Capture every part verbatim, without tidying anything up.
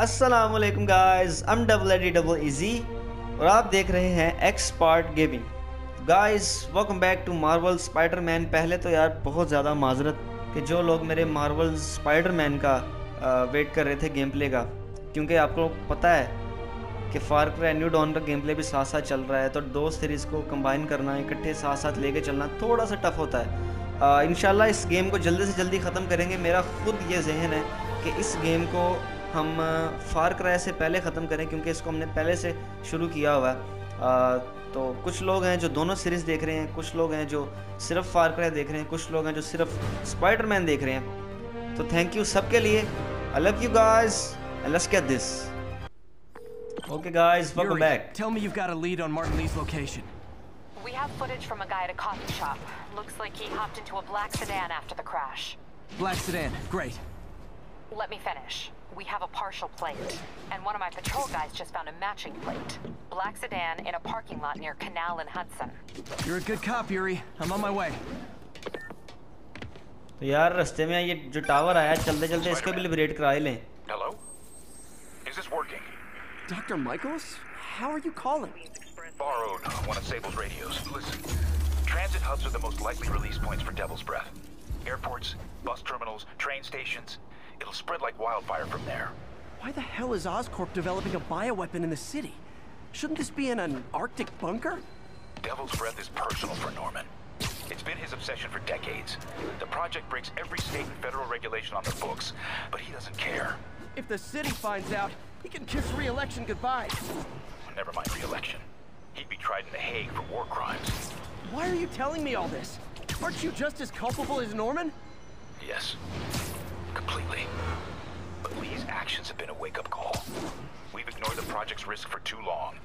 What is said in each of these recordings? अस्सलामुअलैकुम guys, I am double AD double easy और आप देख रहे हैं expert gaming. Guys welcome back to Marvel Spiderman. पहले तो यार बहुत ज़्यादा माजरत कि जो लोग मेरे मार्वल स्पाइडरमैन का आ, वेट कर रहे थे गेम प्ले का, क्योंकि आपको पता है कि फार क्राई न्यू डॉन का गेम प्ले भी साथ साथ चल रहा है, तो दो सीरीज़ को कंबाइन करना, इकट्ठे साथ साथ लेके चलना थोड़ा सा टफ होता है। इंशाल्लाह इस गेम को जल्दी से जल्दी ख़त्म करेंगे। मेरा खुद ये जहन है कि इस गेम को हम फार क्राई से पहले ख़त्म करें, क्योंकि इसको हमने पहले से शुरू किया हुआ है। तो कुछ लोग हैं जो दोनों सीरीज़ देख रहे हैं, कुछ लोग हैं जो सिर्फ फार क्राई देख रहे हैं, कुछ लोग हैं जो सिर्फ स्पाइडरमैन देख रहे हैं। तो थैंक यू सबके लिए। I love you guys and let's get this. Okay guys, welcome back. Tell me you got a lead on Martin Li's location. We have footage from a guy at a coffee shop. Looks like he hopped into a black sedan after the crash. Black sedan, great. Let me finish. We have a partial plate, and one of my patrol guys just found a matching plate. Black sedan in a parking lot near Canal and Hudson. You're a good cop, Yuri. I'm on my way. तो यार रास्ते में ये जो tower आया, चलते-चलते इसको भी liberate करा ही लें। Hello? Is this working? Doctor Michaels? How are you calling? Borrowed one of Sable's radios. Listen, transit hubs are the most likely release points for Devil's Breath. Airports, bus terminals, train stations. It'll spread like wildfire from there. Why the hell is Oscorp developing a bioweapon in the city? Shouldn't this be in an Arctic bunker? Devil's Breath is personal for Norman. It's been his obsession for decades. The project breaks every state and federal regulation on the books, but he doesn't care. If the city finds out, he can kiss re-election goodbye. Never mind re-election. He'd be tried in The Hague for war crimes. Why are you telling me all this? Aren't you just as culpable as Norman? Yes. Completely. But Lee's actions have been a wake-up call. We've ignored the project's risk for too long.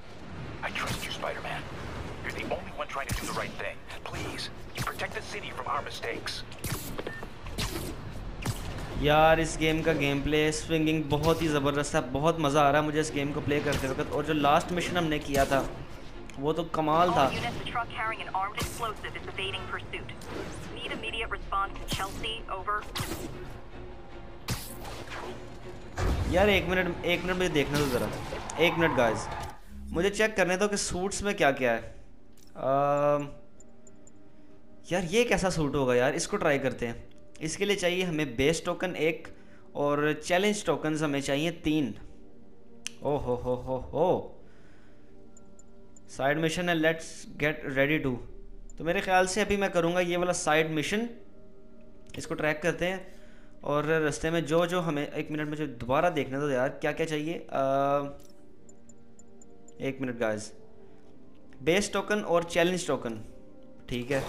I trust you, Spider-Man. You're the only one trying to do the right thing. Please, protect the city from our mistakes. यार इस game का game play swinging बहुत ही ज़बरदस्त है। बहुत मज़ा आ रहा है मुझे इस गेम को प्ले करते वक्त। और जो लास्ट मिशन हमने किया था वो तो कमाल था। Need immediate response to Chelsea, over. यार एक मिनट एक मिनट मुझे देखने दो ज़रा। एक मिनट गाइस, मुझे चेक करने दो कि सूट्स में क्या क्या है। आ, यार ये कैसा सूट होगा यार, इसको ट्राई करते हैं। इसके लिए चाहिए हमें बेस टोकन एक और चैलेंज टोकन हमें चाहिए तीन। ओ हो हो हो हो साइड मिशन है, लेट्स गेट रेडी टू। तो मेरे ख्याल से अभी मैं करूँगा ये वाला साइड मिशन। इसको ट्रैक करते हैं और रास्ते में जो जो हमें, एक मिनट मुझे दोबारा देखने दो यार क्या क्या चाहिए। आ, एक मिनट गाइस, बेस टोकन और चैलेंज टोकन, ठीक है।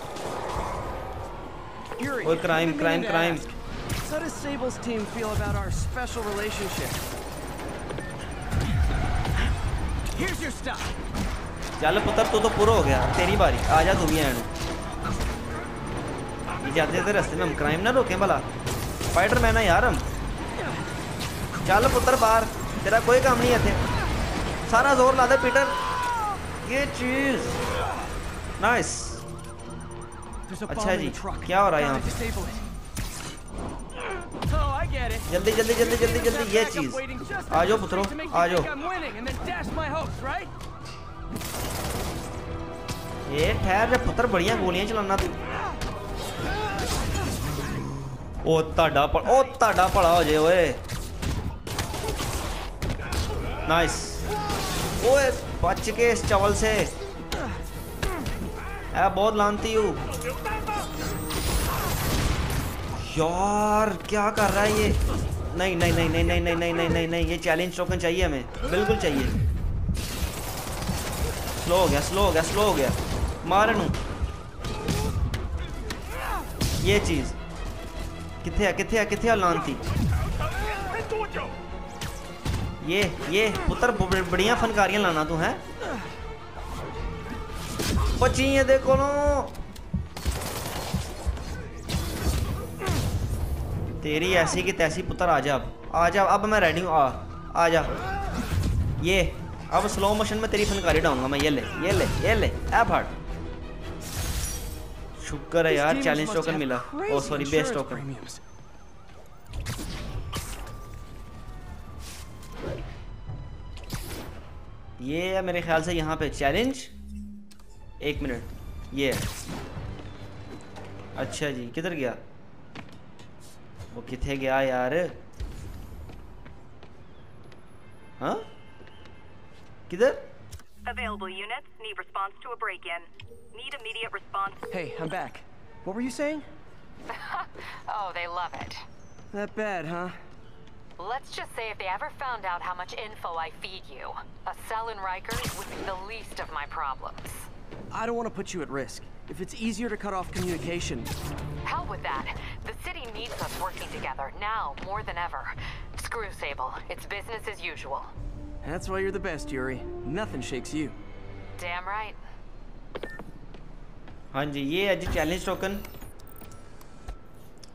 और crime crime crime How does Sable's team feel about our special relationship? Here's your stuff. चल पुत्र, तू तो पूरा हो गया, तेरी बारी, आजा तू भी। एंड जाते थे रास्ते में हम क्राइम ना रोकें भला, स्पाइडरमैन है यार हम। चल पुत्र बाहर, तेरा कोई काम नहीं है थे, सारा जोर ला दे पीटर। ये चीज नाइस। अच्छा जी, क्या हो रहा है यहाँ? जल्दी जल्दी जल्दी जल्दी जल्दी ये चीज, आ जाओ पुत्रो आ जाओ। ये ठहर जा पुत्र, बढ़िया गोलियां चलाना तू। ओ ताड़ा पड़ा, ओ ताड़ा पड़ा हो जे ओए। नाइस। ओए बच के इस चावल से। ए बहुत लानती हूँ। यार क्या कर रहा है ये? नहीं नहीं नहीं नहीं नहीं नहीं नहीं नहीं नहीं नहीं ये चैलेंज टोकन चाहिए हमें, बिल्कुल चाहिए। स्लो हो गया स्लो हो गया स्लो हो गया मारनू। ये चीज किथे किथे किथे लानती। ये ये पुत्र बढ़िया फनकारियां लाना तू है। बची है देखो नो, तेरी ऐसी की तैसी। पुत्र आजा अब, आजा अब मैं रेडी हूँ, आ आजा। ये अब स्लो मोशन में तेरी फनकारी डालूंगा मैं। ये ले ये ले ये ले ए भाट। शुक्र है यार चैलेंज टोकन मिला, ओ सॉरी बेस टोकन। ये है मेरे ख्याल से यहाँ पे चैलेंज। एक मिनट, ये अच्छा जी, किधर गया वो, किथे गया यार? हाँ किधर? Available units need response to a break-in. Need immediate response. Hey, I'm back. What were you saying? Oh, they love it. That bad, huh? Let's just say if they ever found out how much info I feed you, a cell in Rikers would be the least of my problems. I don't want to put you at risk. If it's easier to cut off communication. Hell with that. The city needs us working together now more than ever. Screw Sable. It's business as usual. That's why you're the best, Yuri. Nothing shakes you. Damn right. हाँ जी, ये है जी challenge token.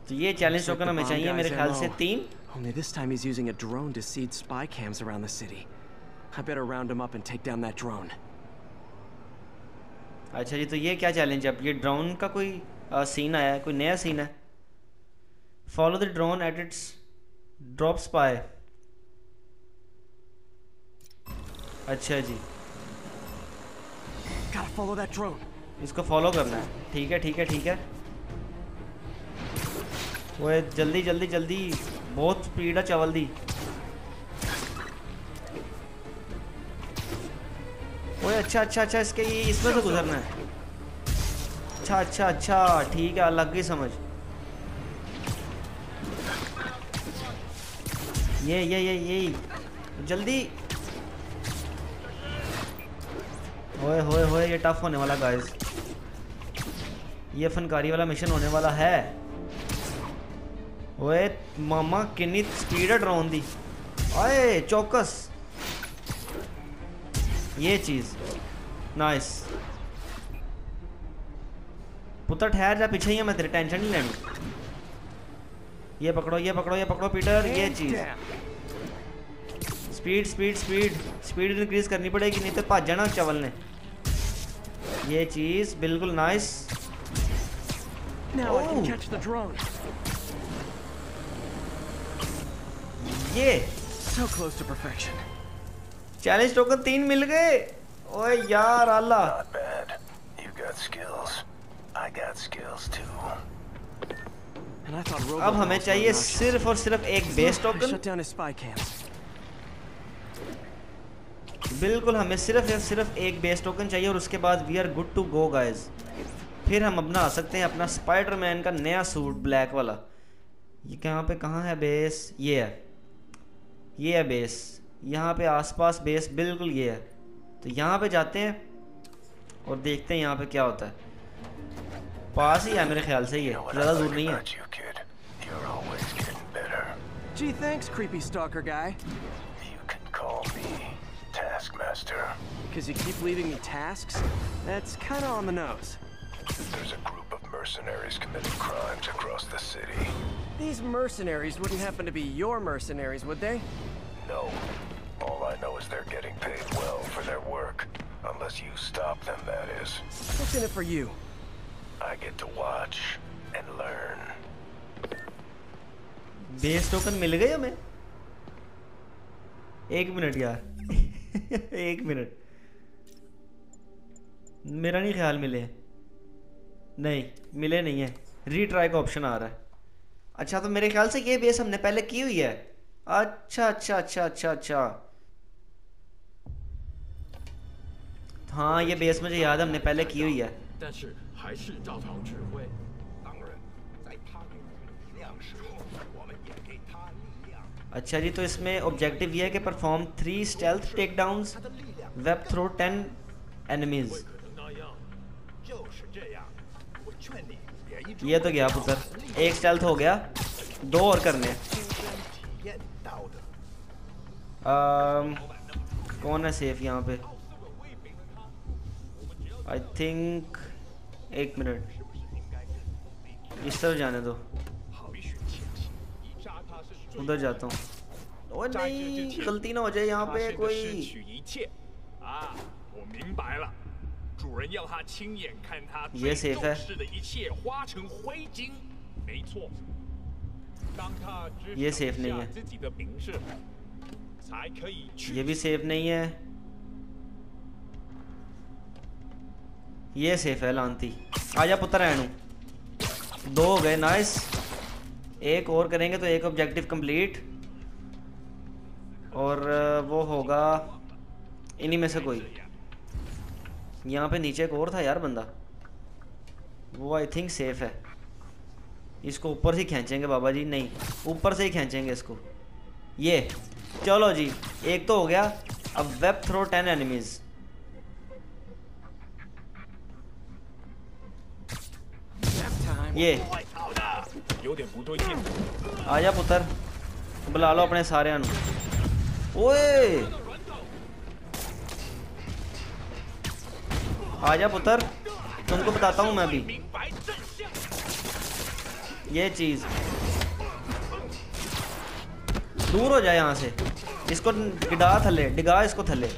तो ये challenge token हमें चाहिए मेरे ख्याल से तीन। Only this time he's using a drone to seed spy cams around the city. I better round him up and take down that drone. अच्छा जी, तो ये क्या चैलेंज है? अब ये ड्रोन का कोई सीन आया है, कोई नया सीन है। Follow the drone at its drop spy. अच्छा जी, इसको फॉलो करना है। ठीक है ठीक है ठीक है, वो जल्दी जल्दी जल्दी, बहुत स्पीड है चावल दी। ओए अच्छा अच्छा अच्छा, इसके ये इसमें से गुजरना है। अच्छा अच्छा अच्छा ठीक है, अलग ही समझ। ये ये ये ये जल्दी, होए होए होए, ये टफ होने वाला गाइस, ये फनकारी वाला मिशन होने वाला है। ओए मामा कितनी स्पीड ड्रोन दी, ओए चौकस, ये चीज नाइस। पुत्र ठहर जा, पीछे ही है मैं तेरे, टेंशन नहीं लेनी। ये पकड़ो ये पकड़ो ये पकड़ो पीटर, ये चीज। Speed speed speed speed increase करनी पड़ेगी, नहीं तो भाग जाना चावल ने। ये चीज बिल्कुल नाइस। ये चैलेंज टोकन तीन मिल गए। ओए यार आला, अब हमें चाहिए सिर्फ और सिर्फ एक बेस टोकन। बिल्कुल, हमें सिर्फ या सिर्फ एक बेस टोकन चाहिए और उसके बाद we are good to go guys. फिर हम अपना आ सकते हैं अपना स्पाइडरमैन का नया सूट, ब्लैक वाला। ये कहाँ पे, कहाँ है बेस? ये है, ये है बेस, यहाँ पे आसपास बेस, बिल्कुल ये है। तो यहाँ पे जाते हैं और देखते हैं यहाँ पे क्या होता है। पास ही है मेरे ख्याल से, ये ज़्यादा दूर नहीं है। Taskmaster, because you keep leaving me tasks, that's kind of on the nose. There's a group of mercenaries committing crimes across the city. These mercenaries wouldn't happen to be your mercenaries, would they? No. All I know is they're getting paid well for their work, unless you stop them, that is. What's in it for you? I get to watch and learn. Base token मिल गया हमें। एक minute यार। एक minute, मेरा नहीं ख्याल मिले, नहीं मिले नहीं है, रीट्राई का ऑप्शन आ रहा है। अच्छा, तो मेरे ख्याल से ये बेस हमने पहले की हुई है। अच्छा अच्छा अच्छा अच्छा अच्छा, हाँ ये बेस मुझे याद है, हमने पहले की हुई है। अच्छा जी, तो इसमें ऑब्जेक्टिव ये है कि perform three stealth takedowns, web throw ten enemies. ये तो गया पुत्र, एक स्टेल्थ हो गया, दो और करने। um, कौन है सेफ यहाँ पे? आई थिंक, एक मिनट इस तरफ जाने दो, उधर जाता हूँ। और नहीं, गलती ना हो जाए यहाँ पे कोई। ये सेफ है, ये सेफ नहीं है, ये भी सेफ नहीं है, ये सेफ है लानती। आजा पुत्र एनू, दो हो गए, नाइस। एक और करेंगे तो एक ऑब्जेक्टिव कंप्लीट, और वो होगा इन्हीं में से कोई। यहाँ पे नीचे एक और था यार बंदा, वो आई थिंक सेफ है। इसको ऊपर से खींचेंगे बाबा जी, नहीं ऊपर से ही खींचेंगे इसको। ये चलो जी, एक तो हो गया। अब वेब थ्रो टेन एनिमीज, ये आजा पुत्र, बुला लो अपने सारे नू। ओए आजा पुत्र, तुमको बताता हूँ मैं अभी ये चीज़। दूर हो जाए यहाँ से, इसको गिडा थले, डिगा इसको थले,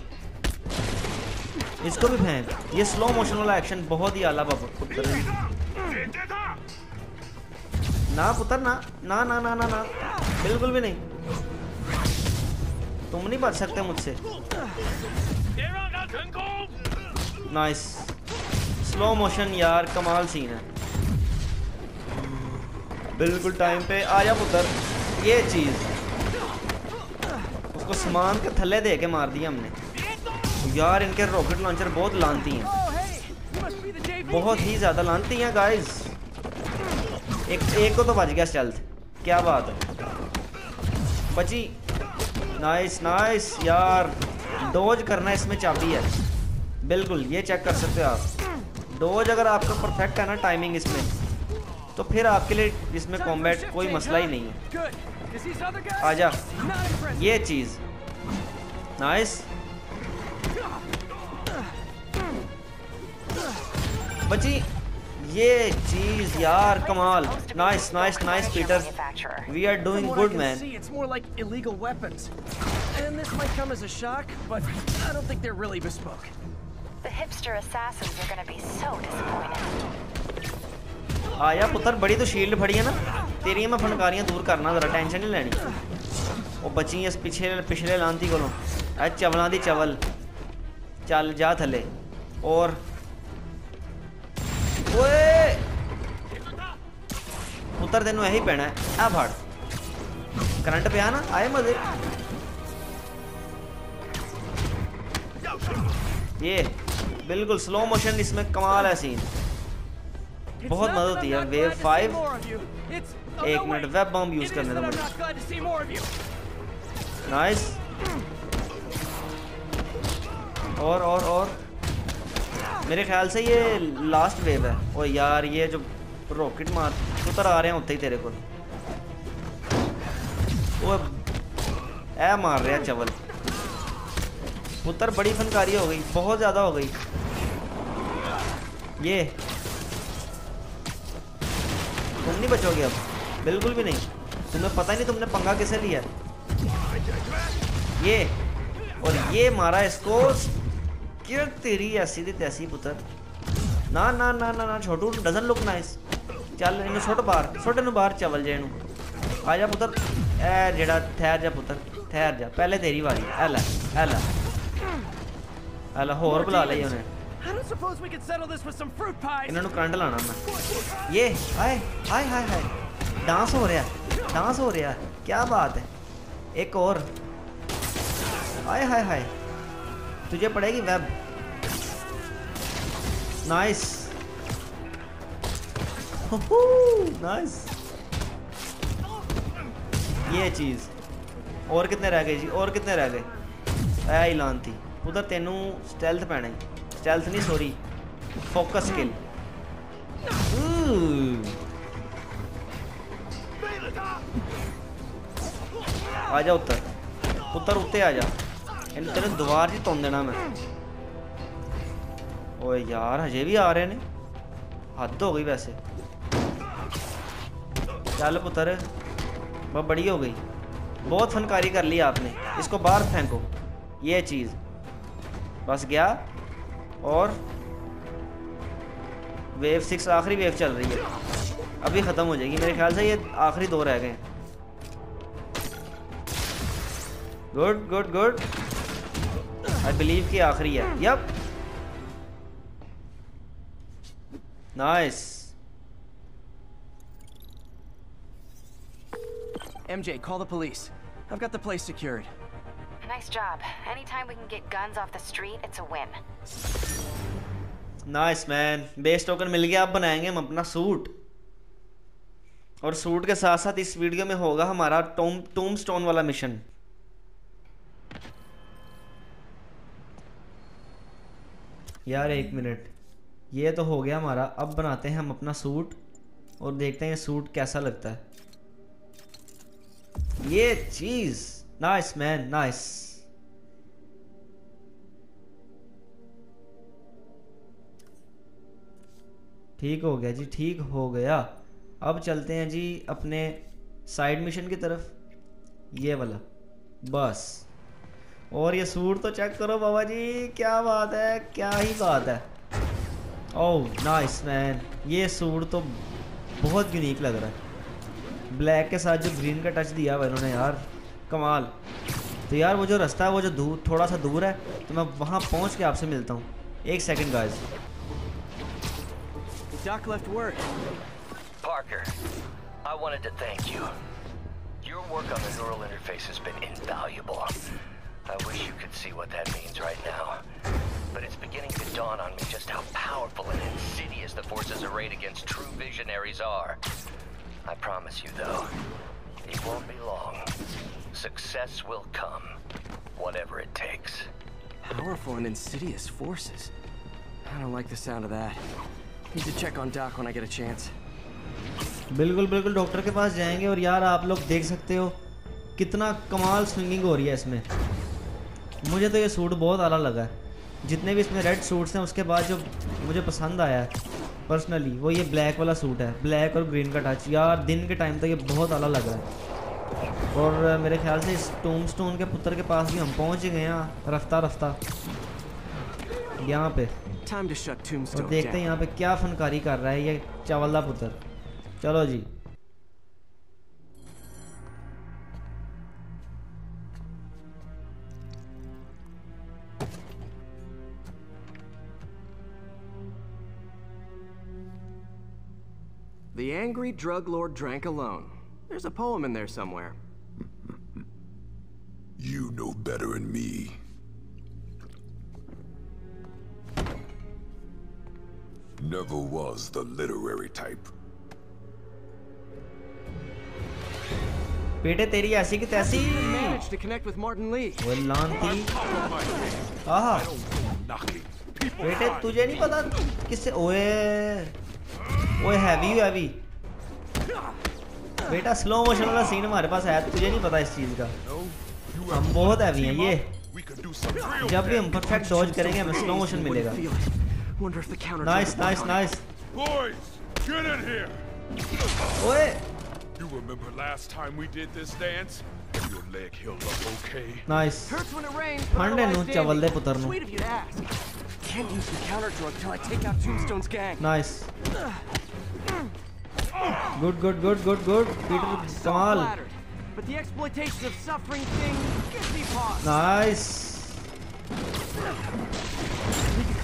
इसको भी फेंक। ये स्लो मोशन वाला एक्शन बहुत ही आला बाबा पुत्र। ना पुत्र ना ना ना ना ना ना, बिल्कुल भी नहीं, तुम नहीं बच सकते मुझसे। नाइस, स्लो मोशन यार, कमाल सीन है, बिल्कुल टाइम पे। आजा पुत्र, ये चीज़, उसको सामान के थल्ले दे के मार दिया हमने। यार इनके रॉकेट लॉन्चर बहुत लानती हैं, बहुत ही ज़्यादा लानती हैं गाइस। एक एक को तो बच गया स्टेल्थ, क्या बात है, बची। नाइस नाइस यार, डोज करना इसमें चाबी है, बिल्कुल ये चेक कर सकते हो आप। डोज अगर आपका परफेक्ट है ना टाइमिंग इसमें, तो फिर आपके लिए इसमें कॉम्बैट कोई मसला ही नहीं है। आजा ये चीज़, नाइस, बची ये चीज़ यार, कमाल। Nice nice nice Peter, we are doing good man. आया पुत्र, बड़ी तो शील्ड फड़ी है ना तेरी, मैं फनकारियाँ दूर करना, जरा टेंशन नहीं लेनी। वो बची इस पिछले पिछले लांती को, चवलों दी चवल, चल जा थले। और ओए पुत्र तेनों यही पैना है, आ फाड़ करंट पे ना, आए मजे। ये बिल्कुल स्लो मोशन, इसमें कमाल है सीन, बहुत मदद होती है। वेव फाइव, एक मिनट, वेब बम यूज करने दो। नाइस, और और और मेरे ख्याल से ये लास्ट वेव है। और यार ये जो रॉकेट मार उतर आ रहे हैं होते ही तेरे को, वो ए मार रहे हैं चवल। उतर बड़ी फनकारी हो गई, बहुत ज़्यादा हो गई। ये तुम नहीं बचोगे अब, बिल्कुल भी नहीं, तुम्हें पता नहीं तुमने पंगा कैसे लिया। ये और ये मारा इसको, क्या तेरी ऐसी थी तैसी पुत्र। ना ना ना ना ना छोटू, डजन लुक नाइस, चल इन छोट बार छोटे नु बार चवल जे। आ जा पुत्र, ए जेड़ा ठहर जा पुत्र, ठहर जा, पहले तेरी वाली। एला एला एला, होर बुला ले उन्हें, इन्होंने करंट लाना मैं। ये हाय हाय हाय हाय, डांस हो रहा है, डांस हो रहा है, क्या बात है। एक और, हाय हाय हाय, तुझे पड़ेगी वेब। नाइस नाइस, ये चीज़। और कितने रह गए जी, और कितने रह गए। ऐ लानती उधर तेनू स्टेल्थ पैना, स्टेल्थ नहीं सॉरी, फोकस स्किल। आजा उत्तर उत्तर उत्ते आजा, तेरे द्वार जी तोड़ देना मैं। ओए यार हजे भी आ रहे ने, हद हो गई वैसे। चल पुत्र, बहुत बड़ी हो गई, बहुत फनकारी कर ली आपने। इसको बाहर फेंको, ये चीज़, बस गया। और वेव सिक्स, आखिरी वेव चल रही है, अभी ख़त्म हो जाएगी मेरे ख्याल से। ये आखिरी दो रह गए। Good good good, I believe कि आखिरी है। Yup, Nice. M J, call the police. I've got the place secured. Nice job. Anytime we can get guns off the street, it's a win. Nice man. Base token मिल गया. अब बनाएंगे हम अपना suit. और सूट के साथ साथ इस वीडियो में होगा हमारा टोम टोम्बस्टोन वाला मिशन. यार एक मिनट, ये तो हो गया हमारा. अब बनाते हैं हम अपना सूट और देखते हैं सूट कैसा लगता है. ये चीज नाइस मैन, नाइस. ठीक हो गया जी, ठीक हो गया. अब चलते हैं जी अपने साइड मिशन की तरफ, ये वाला बस. और ये सूट तो चेक करो बाबा जी, क्या बात है, क्या ही बात है. ओह नाइस मैन, ये सूट तो बहुत यूनिक लग रहा है. ब्लैक के साथ जो ग्रीन का टच दिया है इन्होंने, यार कमाल. तो यार वो जो रास्ता है वो जो दूर थोड़ा सा दूर है, तो मैं वहाँ पहुँच के आपसे मिलता हूँ. एक second guys. Doc left work. Parker, I wanted to thank you. Your work on the neural interface has been invaluable. I wish you could see what that means right now. But it's beginning to dawn on me just how powerful and insidious the forces arrayed against true visionaries are. I promise you though, it won't be long. Success will come, whatever it takes. Powerful and insidious forces? I don't like the sound of that. Need to check on Doc when I get a chance. बिल्कुल बिल्कुल doctor के पास जाएंगे. और यार आप लोग देख सकते हो कितना कमाल स्विंगिंग हो रही है इसमें. मुझे तो ये सूट बहुत आला लगा है. जितने भी इसमें रेड सूट्स हैं उसके बाद जो मुझे पसंद आया है पर्सनली वो ये ब्लैक वाला सूट है. ब्लैक और ग्रीन का टच, यार दिन के टाइम तो ये बहुत आला लगा है. और मेरे ख्याल से इस टोम्बस्टोन के पुत्र के पास भी हम पहुँच गए हैं रफ्ता रफ्ता. यहाँ पे और देखते हैं यहाँ पे क्या फनकारी कर रहा है ये चावला पुत्र. चलो जी. The angry drug lord drank alone. There's a poem in there somewhere. You know better than me. Never was the literary type. बेटे तेरी ऐसी की तैसी. Managed to connect with Martin Lee. वो लांटी. आहा. बेटे तुझे नहीं पता किससे. ओए ओए हैवी हैवी. बेटा स्लो मोशन वाला सीन हमारे पास है, तुझे नहीं पता इस चीज का. हम बहुत हैवी हैं ये. जब भी हम परफेक्ट डॉज करेंगे हमें स्लो मोशन मिलेगा. Nice, nice, nice. Boys, get in here. What? You remember last time we did this dance? Your leg healed up, okay? Nice. Hurts when it rains. Mande nu chavalle putarnu. Sweet of you to ask. Can't use the counter drug till I take out Tombstone's gang. Nice. Good, good, good, good, good. Peter Saul. But the exploitation of suffering thing gives me pause. Nice.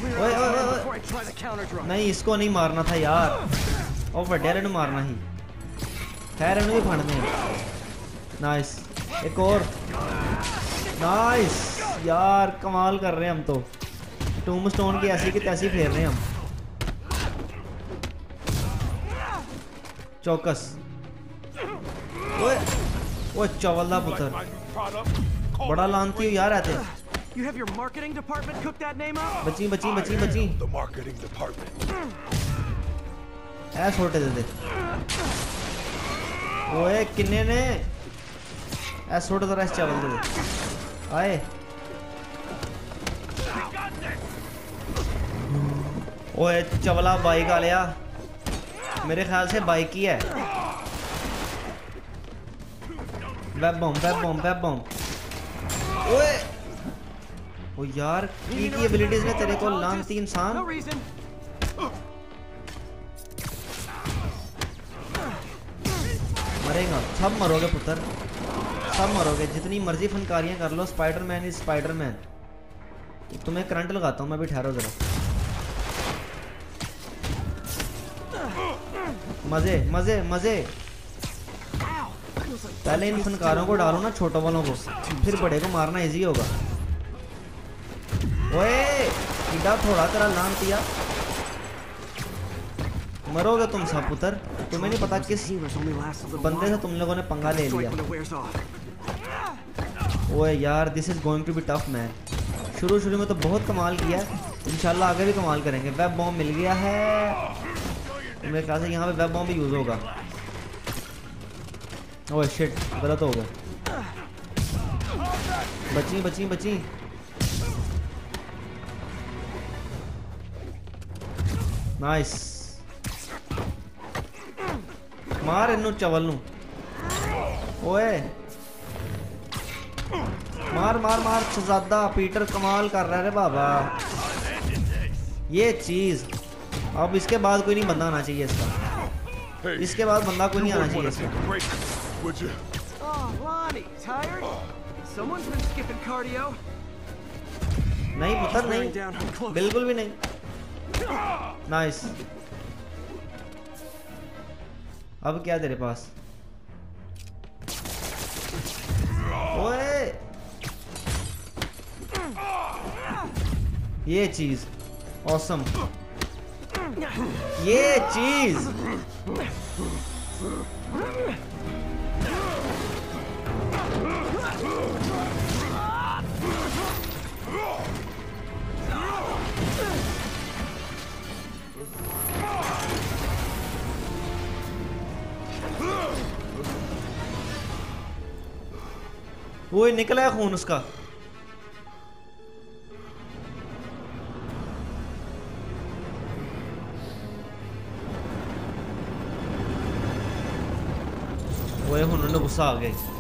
ओए ओए ओए, नहीं इसको नहीं मारना था यार. और फिर डेरन मारना ही डेरन भी फाड़ने. नाइस, एक और. नाइस यार कमाल कर रहे हैं हम तो. टोम्बस्टोन की ऐसी की तैसी फेर रहे हैं हम चौकस. ओए ओए चवल्ला पुत्र, बड़ा लानती हो यार. आते You have your marketing department cooked that name up? बची बची बची बची. The marketing department. ऐस होटे दे दे. ओए किन्ने ने ऐस होटे तरह ऐस चावल दे दे. आए. ओए चावला बाइक आ लिया. मेरे ख्याल से बाइक ही है. वेब बम वेब बम वेब बम. ओए ओ यार की की एबिलिटीज में तेरे को लानती इंसान. मरेगा सब, मरोगे पुत्र सब मरोगे. जितनी मर्जी फनकारियां कर लो, स्पाइडरमैन इज स्पाइडरमैन. तुम्हें करंट लगाता हूं मैं भी, ठहरो जरा. मजे मजे मजे। पहले इन फनकारों को डालो ना, छोटों वालों को, फिर बड़े को मारना इजी होगा। ओए कीड़ा थोड़ा तेरा नाम दिया, मरोगे तुम सब पुत्र। तुम्हें नहीं पता किस बंदे से तुम लोगों ने पंगा ले लिया। ओए यार this is going to be tough man. शुरू शुरू में तो बहुत कमाल किया, इंशाल्लाह आगे भी कमाल करेंगे। वेब बॉम्ब मिल गया है मेरे ख्याल से, यहाँ पे वेब बॉम्ब भी यूज़ होगा। ओह शिट गलत हो गया। बची बची बची। नाइस मार इनू चवल नू। ओए मार मार मार। शहजादा पीटर कमाल कर रहा है बाबा, ये चीज। अब इसके बाद कोई नहीं बंदा आना चाहिए इसका, इसके बाद बंदा कोई नहीं आना चाहिए इसका। नहीं पुत्र नहीं, बिल्कुल भी नहीं। नाइस अब क्या तेरे पास? ओए ये चीज ऑसम, ये चीज। वो निकला है खून उसका। ओए उन्होंने गुस्सा आ गया,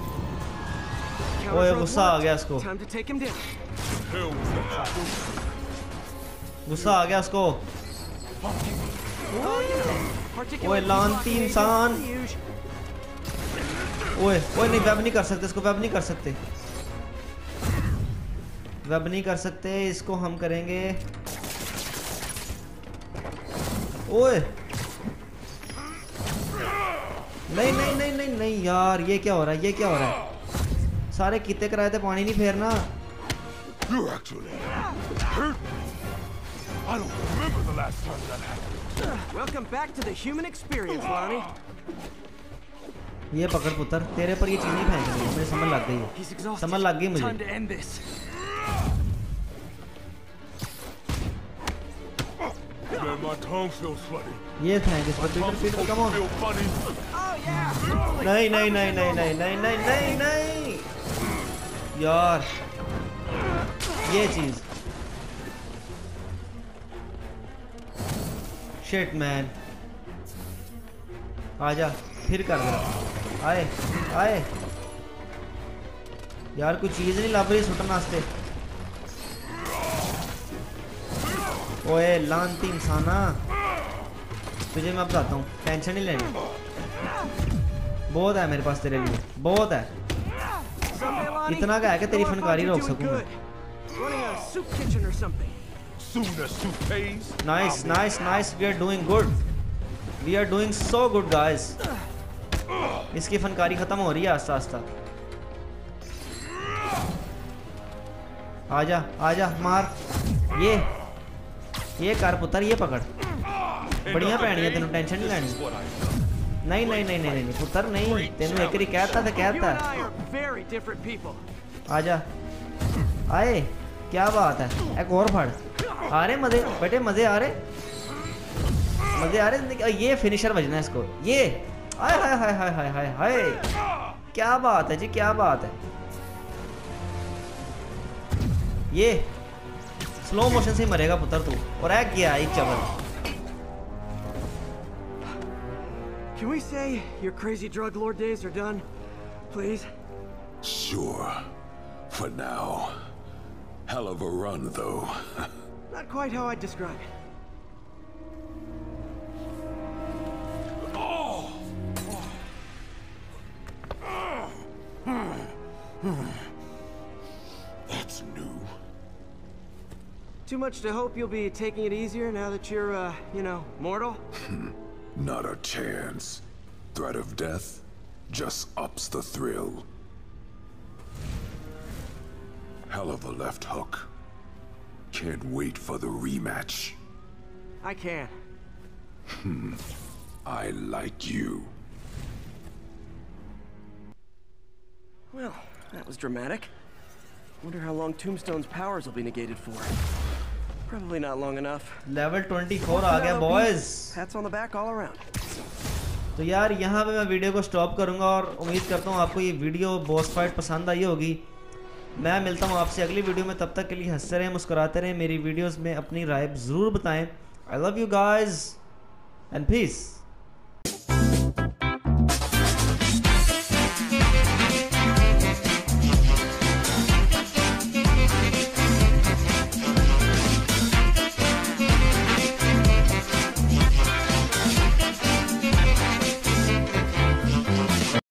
ओए गुस्सा आ गया इसको, गुस्सा आ गया इसको। ओए लानती इंसान। ओए ओए नहीं वेब नहीं कर सकते इसको, वेब नहीं कर सकते, वेब नहीं कर सकते इसको। हम करेंगे। ओए नहीं नहीं नहीं नहीं नहीं यार ये क्या हो रहा है, ये क्या हो रहा है? सारे किते कराए थे, पानी नहीं फेरना। ये पकड़ पुत्र, तेरे पर ये चीनी फेंक रही है। मुझे समझ लग गई, समझ लग गई मुझे। ये फेंक इस पर, ट्विटर कम ऑन। नहीं नहीं नहीं नहीं नहीं नहीं नहीं नहीं नहीं यार ये चीज। शिट मैन आजा फिर कर दे। आए आए यार कोई चीज नहीं लाभ रही सुटन वास्ते। ओए लानती इंसाना, तुझे मैं बताता हूँ, टेंशन नहीं लेनी। बहुत है मेरे पास तेरे लिए, बहुत है। इतना क्या है कि तेरी फनकारी रोक सकूंगा। Nice nice nice, we are doing good, we are doing so good guys. इसकी फनकारी खत्म हो रही है आस्ता आस्ता। आजा आजा मार। ये ये कर पुत्र, ये पकड़, बढ़िया पैनी है तेन, टेंशन नहीं लैनी। नहीं नहीं नहीं नहीं नहीं पुत्र नहीं, तेन एक बारी कहता तो कहता। आजा आए क्या बात है। एक और फड़। आ रहे मजे बेटे, मजे आ रहे, मजे आ रहे। ये फिनिशर बजना है इसको, ये। हाय हाय हाय हाय हाय हाय हाय क्या बात है जी, क्या बात है। ये स्लो मोशन से ही मरेगा पुत्र तू। और एक गया एक चबल। Can we say your crazy drug lord days are done, please? Sure, for now. Hell of a run, though. Not quite how I'd describe it. Oh. That's new. Too much to hope you'll be taking it easier now that you're, uh, you know, mortal? Not a chance. Threat of death just ups the thrill. Hell of a left hook. Can't wait for the rematch. I can. Hmm. I like you. Well, that was dramatic. Wonder how long Tombstone's powers will be negated for. Probably not long enough. Level twenty-four आ गया boys. Hats on the back all around. तो यार यहाँ पे मैं video को stop करूँगा और उम्मीद करता हूँ आपको ये वीडियो बॉस फाइट पसंद आई होगी। मैं मिलता हूँ आपसे अगली वीडियो में, तब तक के लिए हंसते रहें, मुस्कुराते रहें, मेरी वीडियोस में अपनी राय ज़रूर बताएं। I love you guys and piece.